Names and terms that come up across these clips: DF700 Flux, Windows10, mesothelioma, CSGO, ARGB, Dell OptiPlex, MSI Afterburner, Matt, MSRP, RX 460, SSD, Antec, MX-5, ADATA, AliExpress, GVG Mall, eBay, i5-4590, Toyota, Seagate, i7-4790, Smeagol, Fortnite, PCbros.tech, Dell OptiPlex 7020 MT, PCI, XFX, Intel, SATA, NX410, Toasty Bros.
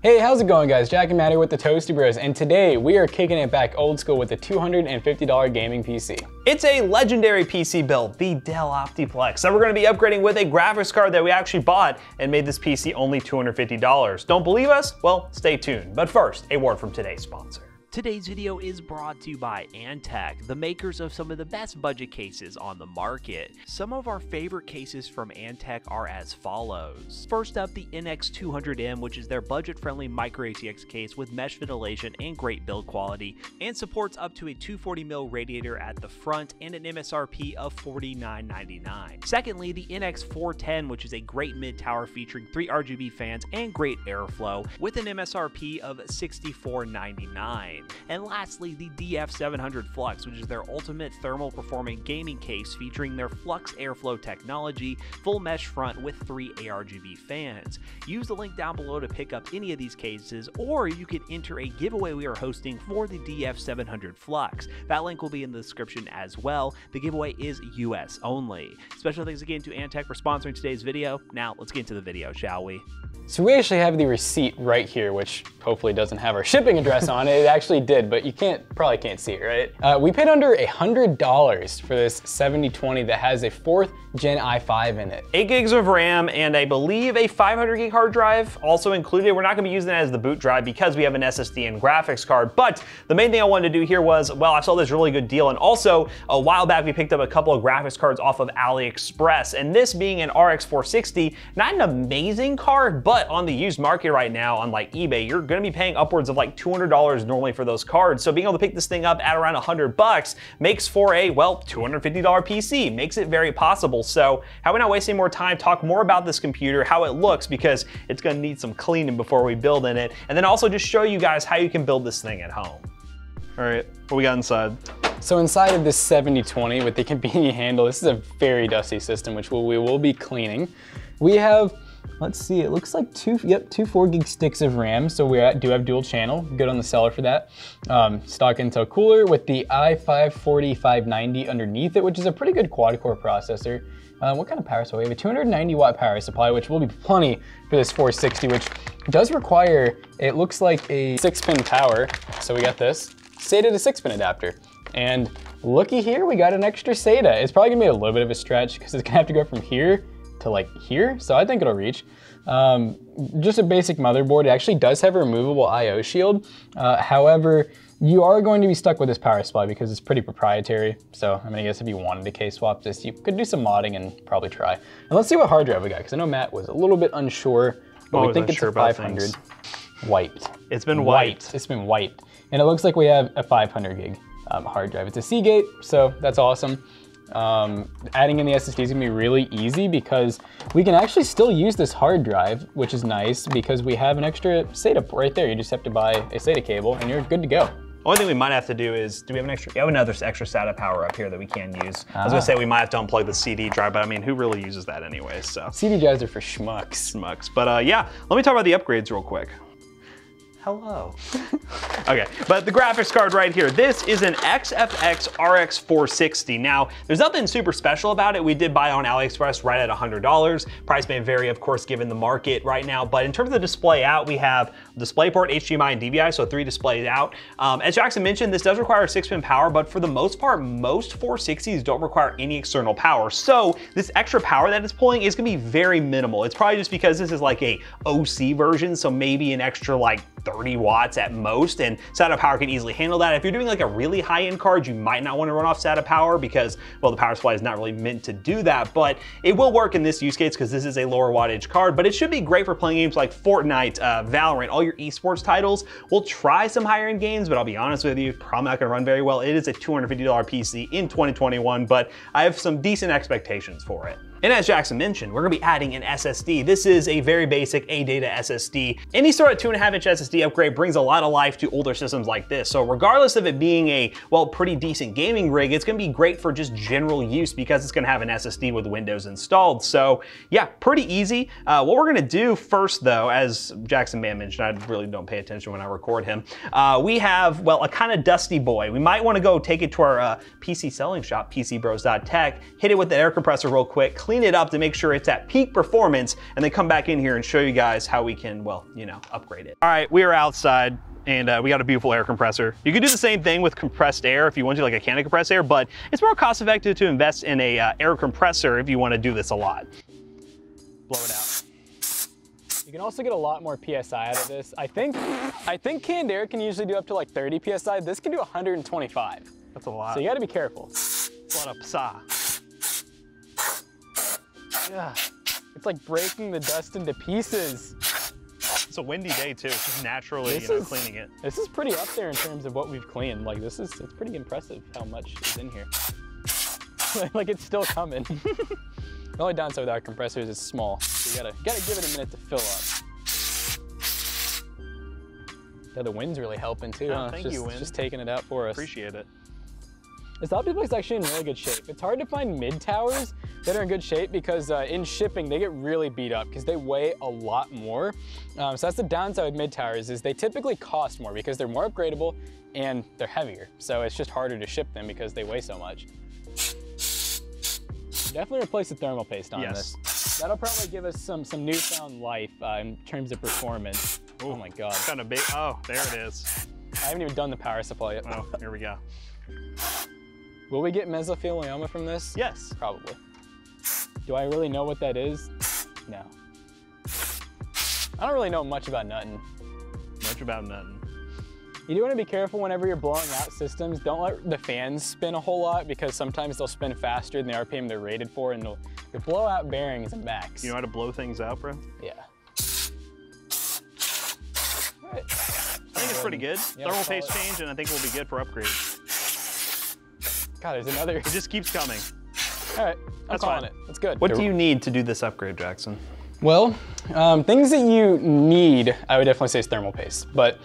Hey, how's it going guys? Jack and Maddie with the Toasty Bros, and today we are kicking it back old school with a $250 gaming PC. It's a legendary PC build, the Dell OptiPlex, that we're gonna be upgrading with a graphics card that we actually bought and made this PC only $250. Don't believe us? Well, stay tuned. But first, a word from today's sponsor. Today's video is brought to you by Antec, the makers of some of the best budget cases on the market. Some of our favorite cases from Antec are as follows. First up, the NX200M, which is their budget-friendly micro ATX case with mesh ventilation and great build quality, and supports up to a 240mm radiator at the front and an MSRP of $49.99. Secondly, the NX410, which is a great mid-tower featuring 3 RGB fans and great airflow with an MSRP of $64.99. And lastly, the DF700 Flux, which is their ultimate thermal performing gaming case featuring their Flux airflow technology, full mesh front with 3 ARGB fans. Use the link down below to pick up any of these cases, or you can enter a giveaway we are hosting for the DF700 Flux. That link will be in the description as well. The giveaway is US only. Special thanks again to Antec for sponsoring today's video. Now let's get into the video, shall we? So we actually have the receipt right here, which hopefully doesn't have our shipping address on it. It actually did, but you probably can't see it, right? We paid under $100 for this 7020 that has a 4th Gen i5 in it. 8 gigs of RAM and I believe a 500 gig hard drive also included. We're not gonna be using that as the boot drive because we have an SSD and graphics card, but the main thing I wanted to do here was, well, I saw this really good deal, and also a while back we picked up a couple of graphics cards off of AliExpress, and this being an RX 460, not an amazing card, but on the used market right now on like eBay, you're gonna be paying upwards of like $200 normally for those cards. So being able to pick this thing up at around $100 makes for a, well, $250 PC, makes it very possible. So how we not waste any more time, talk more about this computer, how it looks, because it's gonna need some cleaning before we build in it. And then also just show you guys how you can build this thing at home. All right, what we got inside? So inside of this 7020 with the convenient handle, this is a very dusty system, which we will be cleaning. We have, let's see, it looks like two 4 gig sticks of RAM. So we do have dual channel, good on the seller for that. Stock Intel cooler with the i5-4590 underneath it, which is a pretty good quad core processor. What kind of power supply? We have a 290 watt power supply, which will be plenty for this 460, which does require, it looks like a 6-pin power. So we got this SATA to 6-pin adapter. And looky here, we got an extra SATA. It's probably gonna be a little bit of a stretch because it's gonna have to go from here to like here, so I think it'll reach. Just a basic motherboard. It actually does have a removable IO shield. However, you are going to be stuck with this power supply because it's pretty proprietary. So I mean, I guess if you wanted to case swap this, you could do some modding and probably try. And let's see what hard drive we got, because I know Matt was a little bit unsure, but we think it's a 500. Wiped. It's been wiped. It's been wiped. And it looks like we have a 500 gig hard drive. It's a Seagate, so that's awesome. Adding in the SSD is gonna be really easy because we can actually still use this hard drive, which is nice because we have an extra SATA right there. You just have to buy a SATA cable and you're good to go. Only thing we might have to do is, do we have an extra? We have another extra SATA power up here that we can use. I was gonna say we might have to unplug the CD drive, but I mean, who really uses that anyway? So CD drives are for schmucks. But yeah, let me talk about the upgrades real quick. Hello. Okay, but the graphics card right here, this is an XFX RX 460. Now, there's nothing super special about it. We did buy on AliExpress right at $100. Price may vary, of course, given the market right now, but in terms of the display out, we have DisplayPort, HDMI, and DVI, so 3 displays out. As Jackson mentioned, this does require a 6-pin power, but for the most part, most 460s don't require any external power. So this extra power that it's pulling is gonna be very minimal. It's probably just because this is like a OC version, so maybe an extra like 30 watts at most, and SATA power can easily handle that. If you're doing like a really high-end card, you might not want to run off SATA power because, well, the power supply is not really meant to do that, but it will work in this use case because this is a lower wattage card, but it should be great for playing games like Fortnite, Valorant, all your esports titles. We'll try some higher-end games, but I'll be honest with you, probably not gonna run very well. It is a $250 PC in 2021, but I have some decent expectations for it. And as Jackson mentioned, we're gonna be adding an SSD. This is a very basic ADATA SSD. Any sort of 2.5-inch SSD upgrade brings a lot of life to older systems like this. So regardless of it being a, well, pretty decent gaming rig, it's gonna be great for just general use because it's gonna have an SSD with Windows installed. So yeah, pretty easy. What we're gonna do first though, as Jackson mentioned, I really don't pay attention when I record him. We have, well, a kind of dusty boy. We might wanna go take it to our PC selling shop, PCbros.tech, hit it with the air compressor real quick, clean it up to make sure it's at peak performance, and then come back in here and show you guys how we can, well, you know, upgrade it. All right, we are outside. And we got a beautiful air compressor. You could do the same thing with compressed air if you want to, like a can of compressed air, but it's more cost effective to invest in a air compressor if you want to do this a lot. Blow it out. You can also get a lot more PSI out of this. I think canned air can usually do up to like 30 PSI. This can do 125. That's a lot. So you gotta be careful. A lot of PSI. Yeah. It's like breaking the dust into pieces. It's a windy day too, it's just naturally, you know, cleaning it. This is pretty up there in terms of what we've cleaned. Like this is, it's pretty impressive how much is in here. Like it's still coming. The only downside with our compressor is it's small. So you gotta give it a minute to fill up. Yeah, the wind's really helping too. Huh? Thank you, wind. It's just taking it out for us. Appreciate it. This OptiPlex is actually in really good shape. It's hard to find mid towers that are in good shape because in shipping, they get really beat up because they weigh a lot more. So that's the downside with mid towers is they typically cost more because they're more upgradable and they're heavier. So it's just harder to ship them because they weigh so much. Definitely replace the thermal paste on this. That'll probably give us some newfound life in terms of performance. Ooh, oh my God. Kind of big, oh, there it is. I haven't even done the power supply yet. Oh, here we go. Will we get mesothelioma from this? Yes. Probably. Do I really know what that is? No. I don't really know much about nuttin'. Much about nuttin'. You do want to be careful whenever you're blowing out systems. Don't let the fans spin a whole lot because sometimes they'll spin faster than the RPM they're rated for and they'll blow out bearings and backs. You know how to blow things out, bro? Yeah. All right. I think it's pretty good. Yeah, thermal paste change and I think we'll be good for upgrades. God, there's another. It just keeps coming. All right, I'm calling it. That's good. What do you need to do this upgrade, Jackson? Well, things that you need, I would definitely say is thermal paste, but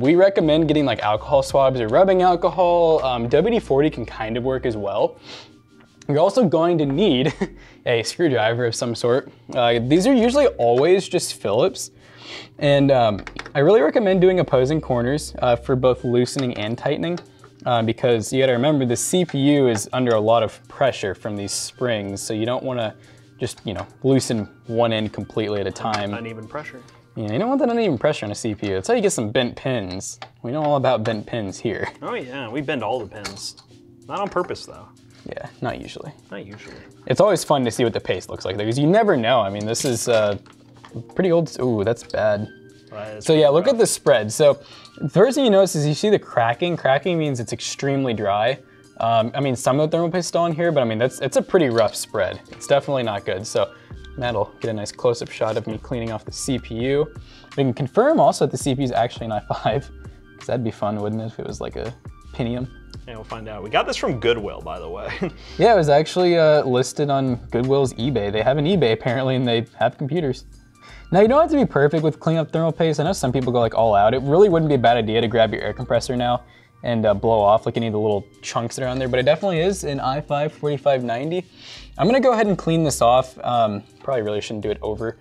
we recommend getting like alcohol swabs or rubbing alcohol. WD-40 can kind of work as well. You're also going to need a screwdriver of some sort. These are usually always just Phillips. And I really recommend doing opposing corners for both loosening and tightening. Because you gotta remember the CPU is under a lot of pressure from these springs, so you don't wanna just, you know, loosen one end completely at a time. Uneven pressure. Yeah, you don't want that uneven pressure on a CPU. That's how you get some bent pins. We know all about bent pins here. Oh yeah, we bend all the pins. Not on purpose though. Yeah, not usually. Not usually. It's always fun to see what the paste looks like though, because you never know. I mean, this is pretty old. Ooh, that's bad. So yeah, look at the spread. So the first thing you notice is you see the cracking. Cracking means it's extremely dry. I mean, some of the thermal paste is still on here, but I mean, it's a pretty rough spread. It's definitely not good. So Matt'll get a nice close-up shot of me cleaning off the CPU. We can confirm also that the CPU is actually an i5, because that'd be fun, wouldn't it, if it was like a Pentium? Yeah, we'll find out. We got this from Goodwill, by the way. Yeah, it was actually listed on Goodwill's eBay. They have an eBay apparently, and they have computers. Now you don't have to be perfect with cleaning up thermal paste. I know some people go like all out. It really wouldn't be a bad idea to grab your air compressor now and blow off like any of the little chunks that are on there, but it definitely is an i5 4590. I'm gonna go ahead and clean this off. Probably really shouldn't do it over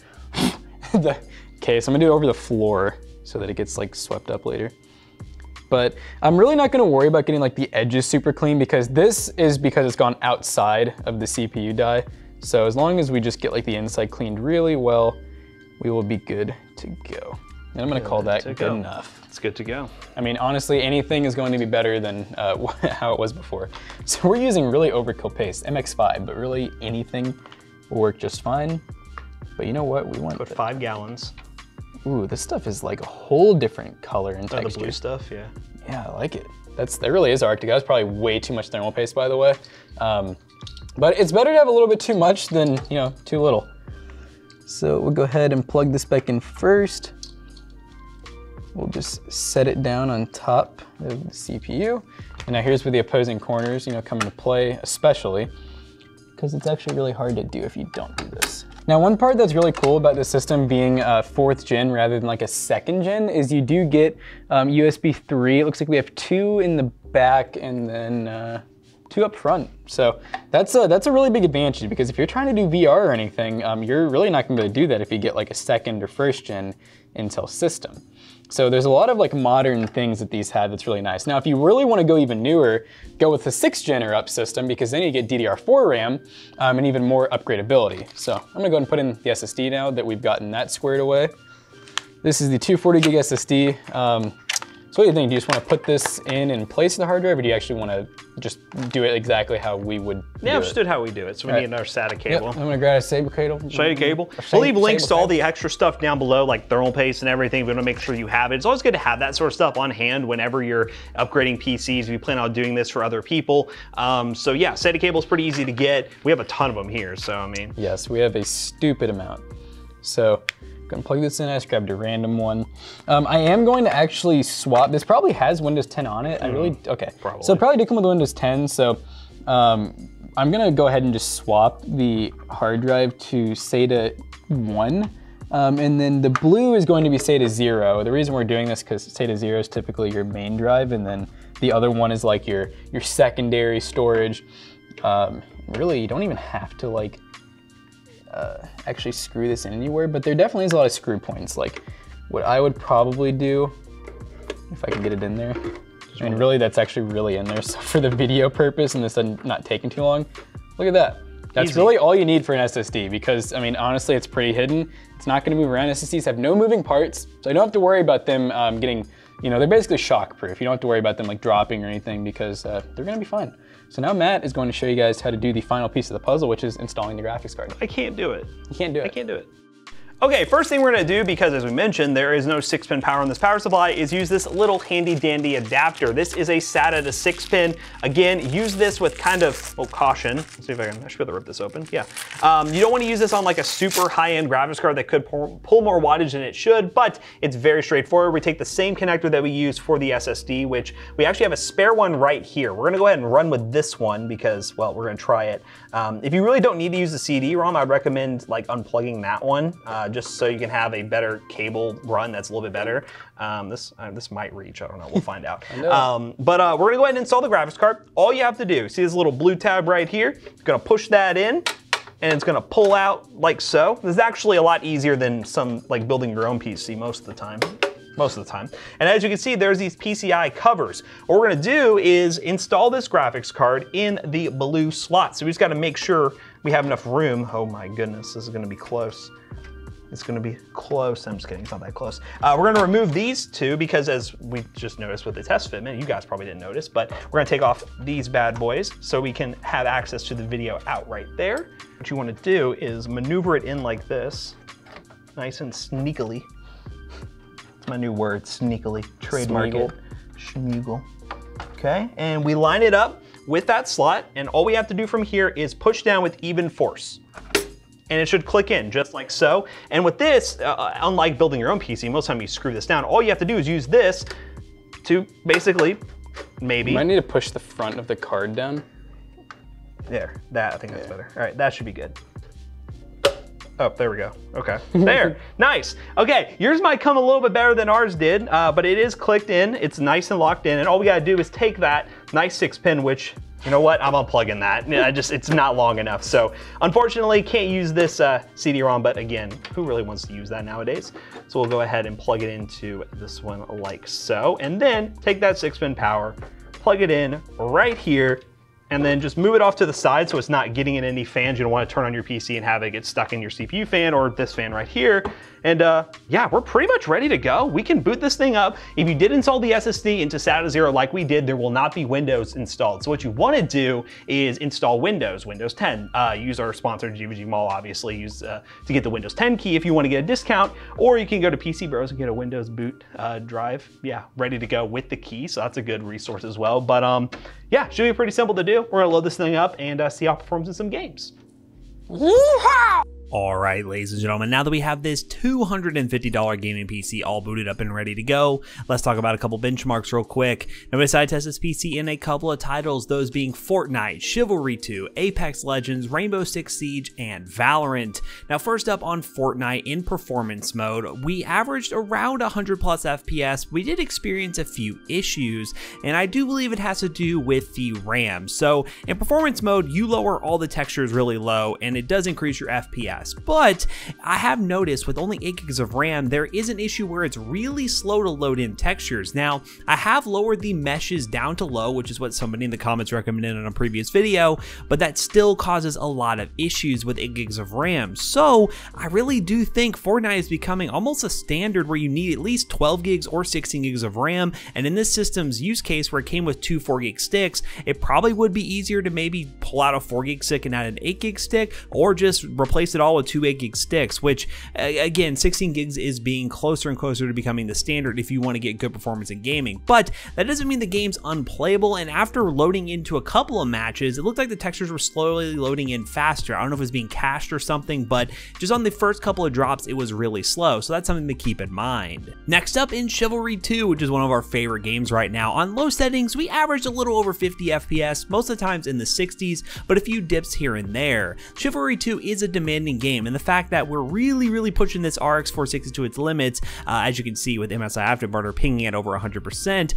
the case. I'm gonna do it over the floor so that it gets like swept up later. But I'm really not gonna worry about getting like the edges super clean because this is because it's gone outside of the CPU die. So as long as we just get like the inside cleaned really well, we will be good to go. And I'm gonna call that good enough. It's good to go. I mean, honestly, anything is going to be better than how it was before. So we're using really overkill paste, MX-5, but really anything will work just fine. But you know what, we want- Put 5 gallons. Ooh, this stuff is like a whole different color and texture. The blue stuff, yeah. Yeah, I like it. That really is Arctic. That was probably way too much thermal paste, by the way. But it's better to have a little bit too much than, you know, too little. So we'll go ahead and plug this back in first. We'll just set it down on top of the CPU. And now here's where the opposing corners, you know, come into play, especially because it's actually really hard to do if you don't do this. Now, one part that's really cool about this system being 4th gen rather than like a 2nd gen is you do get USB 3. It looks like we have 2 in the back and then 2 up front. So that's a really big advantage because if you're trying to do VR or anything, you're really not gonna be able to do that if you get like a 2nd or 1st gen. Intel system. So there's a lot of like modern things that these had that's really nice. Now, if you really want to go even newer, go with the 6th gen or up system, because then you get DDR4 RAM and even more upgradability. So I'm gonna go ahead and put in the SSD now that we've gotten that squared away. This is the 240 gig SSD. So what do you think? Do you just want to put this in place of the hard drive, or do you actually want to just do it exactly how we would do it? Yeah, just do it how we do it. So we need another SATA cable. Yep. I'm gonna grab a SATA cable. We'll leave links to all the extra stuff down below, like thermal paste and everything. We want to make sure you have it. It's always good to have that sort of stuff on hand whenever you're upgrading PCs. We plan on doing this for other people. So yeah, SATA cable is pretty easy to get. We have a ton of them here, so I mean. Yes, we have a stupid amount. So. Gonna plug this in. I just grabbed a random one. I am going to actually swap. This probably has Windows 10 on it. Probably. So it probably did come with Windows 10. So I'm gonna go ahead and just swap the hard drive to SATA 1. And then the blue is going to be SATA 0. The reason we're doing this is because SATA 0 is typically your main drive, and then the other one is like your secondary storage. Really, you don't even have to like actually screw this in anywhere, but there definitely is a lot of screw points. Like what I would probably do, if I could get it in there, and really that's actually really in there. So for the video purpose and this not taking too long, look at that. That's easy. Really all you need for an SSD, because I mean, honestly, it's pretty hidden. It's not gonna move around. SSDs have no moving parts, so you don't have to worry about them getting, you know, they're basically shockproof. You don't have to worry about them like dropping or anything, because they're gonna be fine. So now Matt is going to show you guys how to do the final piece of the puzzle, which is installing the graphics card. I can't do it. You can't do it. I can't do it. Okay, first thing we're gonna do, because as we mentioned, there is no 6-pin power on this power supply, is use this little handy dandy adapter. This is a SATA to 6-pin. Again, use this with kind of, oh, caution. Let's see if I should be able to rip this open. Yeah. You don't wanna use this on like a super high-end graphics card that could pull more wattage than it should, but it's very straightforward. We take the same connector that we use for the SSD, which we actually have a spare one right here. We're gonna go ahead and run with this one because, well, we're gonna try it. If you really don't need to use the CD-ROM, I'd recommend like unplugging that one. Just so you can have a better cable run that's a little bit better. This might reach, I don't know, we'll find out. But we're gonna go ahead and install the graphics card. All you have to do, see this little blue tab right here? You're gonna push that in, and it's gonna pull out like so. This is actually a lot easier than some, like building your own PC most of the time. And as you can see, there's these PCI covers. What we're gonna do is install this graphics card in the blue slot. So we just gotta make sure we have enough room. Oh my goodness, this is gonna be close. It's gonna be close. I'm just kidding, it's not that close. We're gonna remove these two because as we just noticed with the test fitment, you guys probably didn't notice, but we're gonna take off these bad boys so we can have access to the video out right there. What you wanna do is maneuver it in like this, nice and sneakily. That's my new word, sneakily. Trademark Smeagol. Schmeagol. Okay, and we line it up with that slot, and all we have to do from here is push down with even force. And it should click in just like so. And with this, unlike building your own PC, most of the time you screw this down, all you have to do is use this to basically, maybe. You might need to push the front of the card down. There, that, I think that's better. All right, that should be good. Oh, there we go. Okay, there, nice. Okay, yours might come a little bit better than ours did, but it is clicked in, it's nice and locked in, and all we gotta do is take that nice 6-pin, which, you know what, I'm unplugging that. I just, it's not long enough. So unfortunately, can't use this CD-ROM, but again, who really wants to use that nowadays? So we'll go ahead and plug it into this one like so, and then take that 6-pin power, plug it in right here, and then just move it off to the side so it's not getting in any fans. You don't want to turn on your PC and have it get stuck in your CPU fan or this fan right here. And yeah, we're pretty much ready to go. We can boot this thing up. If you did install the SSD into SATA 0 like we did, there will not be Windows installed. So what you want to do is install Windows, Windows 10. Use our sponsor, GVG Mall, obviously, to get the Windows 10 key if you want to get a discount, or you can go to PC Bros and get a Windows boot drive. Yeah, ready to go with the key, so that's a good resource as well. But yeah, should be pretty simple to do. We're gonna load this thing up and see how it performs in some games. Yeehaw! All right, ladies and gentlemen, now that we have this $250 gaming PC all booted up and ready to go, let's talk about a couple benchmarks real quick. Now, we decided to test this PC in a couple of titles, those being Fortnite, Chivalry 2, Apex Legends, Rainbow Six Siege, and Valorant. Now, first up on Fortnite in performance mode, we averaged around 100 plus FPS. We did experience a few issues, and I do believe it has to do with the RAM. So in performance mode, you lower all the textures really low, and it does increase your FPS. fast. But I have noticed with only 8 gigs of RAM, there is an issue where it's really slow to load in textures. Now, I have lowered the meshes down to low, which is what somebody in the comments recommended on a previous video, but that still causes a lot of issues with 8 gigs of RAM. So I really do think Fortnite is becoming almost a standard where you need at least 12 gigs or 16 gigs of RAM, and in this system's use case where it came with two 4 gig sticks, it probably would be easier to maybe pull out a 4 gig stick and add an 8 gig stick, or just replace it all with two 8 gig sticks, which again, 16 gigs is being closer and closer to becoming the standard if you want to get good performance in gaming. But that doesn't mean the game's unplayable, and after loading into a couple of matches, it looked like the textures were slowly loading in faster. I don't know if it was being cached or something, but just on the first couple of drops, it was really slow, so that's something to keep in mind. Next up, in Chivalry 2, which is one of our favorite games right now, on low settings, we averaged a little over 50 FPS, most of the times in the 60s, but a few dips here and there. Chivalry 2 is a demanding game, and the fact that we're really pushing this RX 460 to its limits, as you can see with MSI Afterburner pinging at over 100%,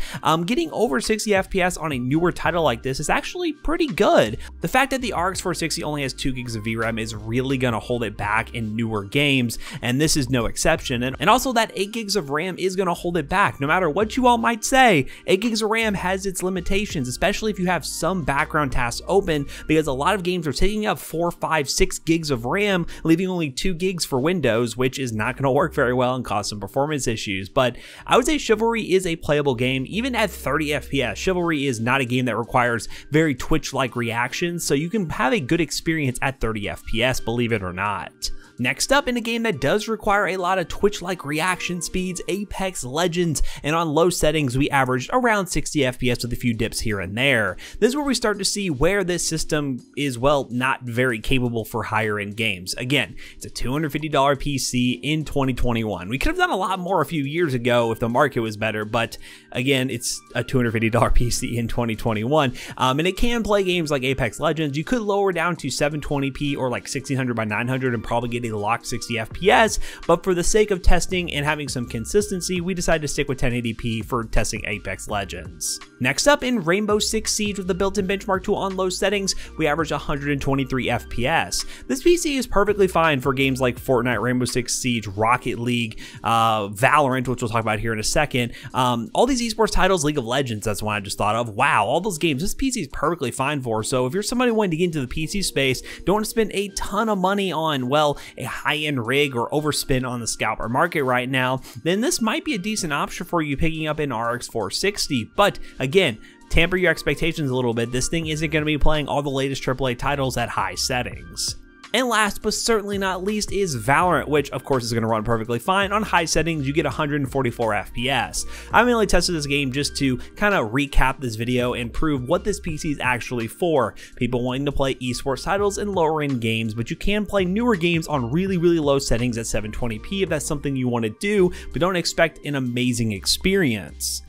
getting over 60 FPS on a newer title like this is actually pretty good. The fact that the RX 460 only has 2 gigs of VRAM is really going to hold it back in newer games, and this is no exception. And also, that 8 gigs of RAM is going to hold it back. No matter what you all might say, 8 gigs of RAM has its limitations, especially if you have some background tasks open, because a lot of games are taking up 4, 5, 6 gigs of RAM, leaving only 2 gigs for Windows, which is not going to work very well and cause some performance issues. But I would say Chivalry is a playable game, even at 30 FPS. Chivalry is not a game that requires very twitch-like reactions, so you can have a good experience at 30 FPS, believe it or not. Next up, in a game that does require a lot of twitch-like reaction speeds, Apex Legends, and on low settings we averaged around 60 FPS with a few dips here and there. This is where we start to see where this system is, well, not very capable for higher end games. Again, it's a $250 PC in 2021. We could have done a lot more a few years ago if the market was better, but again, it's a $250 PC in 2021, and it can play games like Apex Legends. You could lower down to 720p or like 1600 by 900 and probably get locked 60 FPS, but for the sake of testing and having some consistency, we decided to stick with 1080p for testing Apex Legends. Next up, in Rainbow Six Siege with the built-in benchmark tool on low settings, we averaged 123 FPS. This PC is perfectly fine for games like Fortnite, Rainbow Six Siege, Rocket League, Valorant, which we'll talk about here in a second. All these esports titles, League of Legends, that's one I just thought of. Wow, all those games, this PC is perfectly fine for. So if you're somebody wanting to get into the PC space, don't want to spend a ton of money on, well, a high-end rig or overspend on the scalper market right now, then this might be a decent option for you picking up an RX 460. But again, tamper your expectations a little bit. This thing isn't going to be playing all the latest AAA titles at high settings. And last but certainly not least is Valorant, which of course is going to run perfectly fine. On high settings, you get 144 FPS. I mainly tested this game just to kind of recap this video and prove what this PC is actually for. People wanting to play esports titles and lower end games, but you can play newer games on really low settings at 720p if that's something you want to do, but don't expect an amazing experience.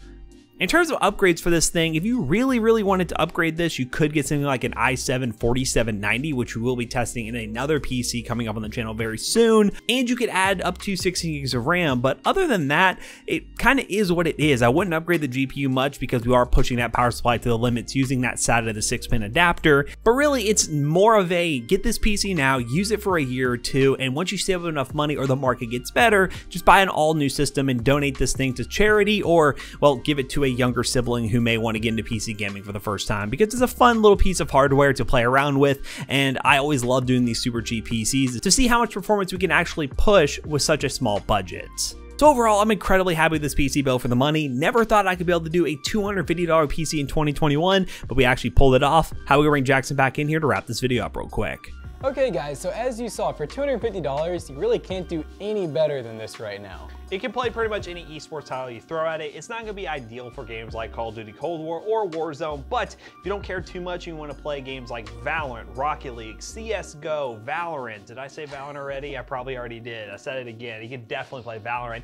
In terms of upgrades for this thing, if you really wanted to upgrade this, you could get something like an i7-4790, which we will be testing in another PC coming up on the channel very soon, and you could add up to 16 gigs of RAM. But other than that, it kind of is what it is. I wouldn't upgrade the GPU much because we are pushing that power supply to the limits using that SATA, the 6-pin adapter. But really, it's more of a get this PC now, use it for a year or two, and once you save up enough money or the market gets better, just buy an all-new system and donate this thing to charity, or, well, give it to a younger sibling who may want to get into PC gaming for the first time, because it's a fun little piece of hardware to play around with. And I always love doing these super cheap PCs to see how much performance we can actually push with such a small budget. So overall, I'm incredibly happy with this PC build for the money. Never thought I could be able to do a $250 PC in 2021, but we actually pulled it off. How we gonna bring Jackson back in here to wrap this video up real quick. Okay guys, so as you saw, for $250, you really can't do any better than this right now. It can play pretty much any esports title you throw at it. It's not going to be ideal for games like Call of Duty Cold War or Warzone, but if you don't care too much and you want to play games like Valorant, Rocket League, CSGO, Valorant, did I say Valorant already? I probably already did. I said it again. You can definitely play Valorant.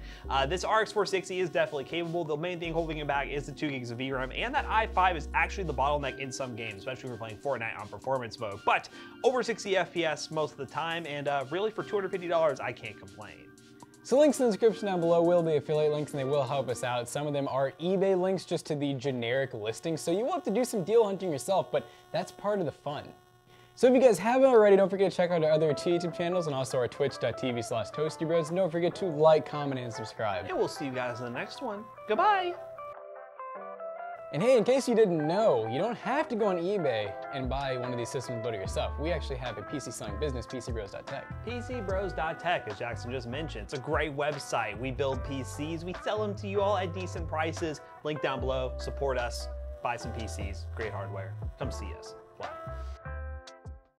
This RX 460 is definitely capable. The main thing holding it back is the 2 gigs of VRAM, and that i5 is actually the bottleneck in some games, especially when you're playing Fortnite on performance mode. But over 60 FPS most of the time, and really for $250, I can't complain. So links in the description down below will be affiliate links, and they will help us out. Some of them are eBay links just to the generic listings, so you will have to do some deal hunting yourself, but that's part of the fun. So if you guys haven't already, don't forget to check out our other two YouTube channels and also our twitch.tv/toastybros. And don't forget to like, comment, and subscribe. And we'll see you guys in the next one. Goodbye. And hey, in case you didn't know, you don't have to go on eBay and buy one of these systems and build it yourself. We actually have a PC selling business, PCbros.tech. PCbros.tech, as Jackson just mentioned. It's a great website. We build PCs. We sell them to you all at decent prices. Link down below. Support us. Buy some PCs. Great hardware. Come see us.